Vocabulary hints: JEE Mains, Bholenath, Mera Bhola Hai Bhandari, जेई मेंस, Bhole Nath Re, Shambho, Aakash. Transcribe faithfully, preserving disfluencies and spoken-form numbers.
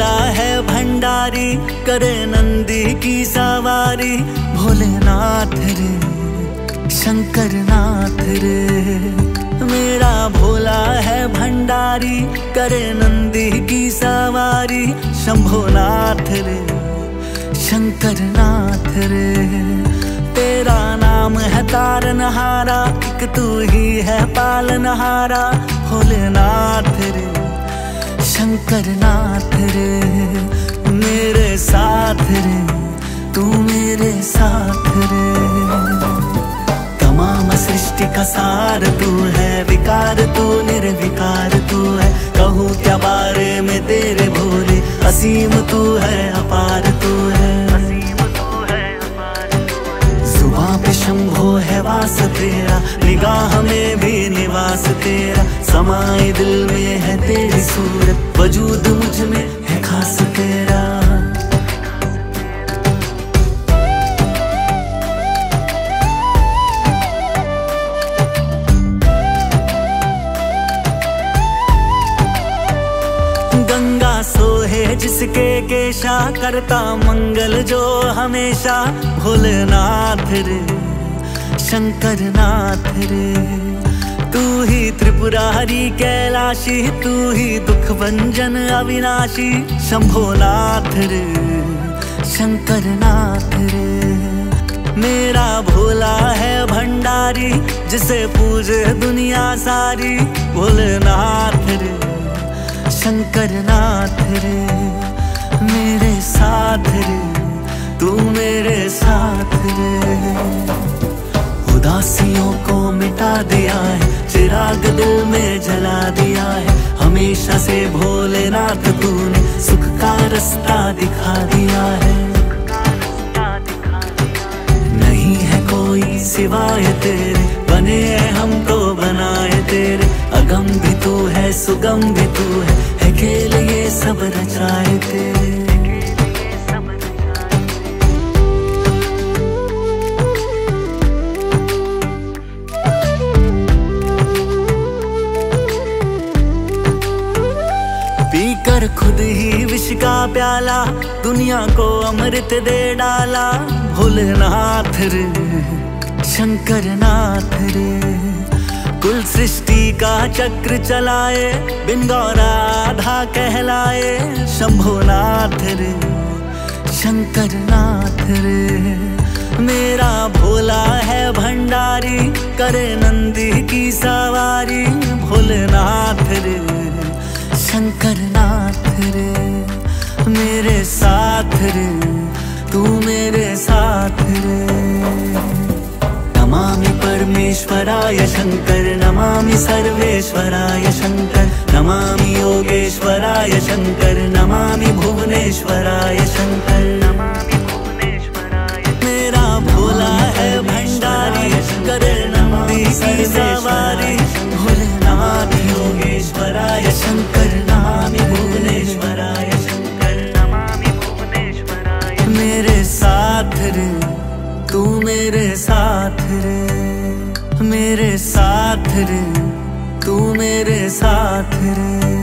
भोला है भंडारी करे नंदी की सवारी। भोलेनाथ रे शंकर नाथ रे, मेरा भोला है भंडारी करे नंदी की सवारी। शंभोनाथ रे शंकर नाथ रे, तेरा नाम है तारनहारा, एक तू ही है पालनहारा। भोलेनाथ रे शंकर नाथ रे, मेरे साथ रे तू मेरे साथ रे। तमाम सृष्टि का सार तू है, विकार तू निर्विकार तू है। कहूँ क्या बारे में तेरे भोले, असीम तू है अपार तू है। जुबां पे शंभो है वास तेरा, निगाह में भी निवास तेरा। समाए दिल में है तेरी सूरत, वजूद मुझ में है खास तेरा। गंगा सोहे जिसके केशा, करता मंगल जो हमेशा। भोलेनाथ रे शंकर नाथ रे, तू ही त्रिपुरारी कैलाशी, तू ही दुख भंजन अविनाशी। शंभोनाथ रे शंकर नाथ रे, मेरा भोला है भंडारी, जिसे पूजे दुनिया सारी। भोलेनाथ रे शंकर नाथ रे, मेरे साथ रे तू मेरे साथ रे। उदासियों को मिटा दिया है, चिराग दिल में जला दिया है। हमेशा से भोलेनाथ तूने सुख का रास्ता दिखा दिया है। नहीं है कोई सिवाय तेरे, बने हैं हम तो बनाए तेरे। अगम भी तू है सुगम भी तू है, है खेल ये सब रचाए तेरे। पीकर खुद ही विष का प्याला, दुनिया को अमृत दे डाला। भोलेनाथ रे शंकर नाथ रे, कुल सृष्टि का चक्र चलाए, बिन गौरा आधा कहलाए। शंभोनाथ रे शंकर नाथ रे, मेरा भोला है भंडारी करे नंदी की सवारी। भोलेनाथ रे शंकर नाथ रे, मेरे साथ रे तू मेरे साथ रे। नमामि परमेश्वराय शंकर, नमामि सर्वेश्वराय शंकर, नमामि योगेश्वराय शंकर, नमामि भुवनेश्वराय शंकर। मेरा भोला है भंडारी करे नंदी की सवारी। भोलेनाथ योगेश्वराय शंकर, नमामि भुवनेश्वराय शंकर, नमामि भुवनेश्वराय। मेरे साथ रे तू मेरे साथ रे, मेरे साथ रे तू मेरे साथ रे।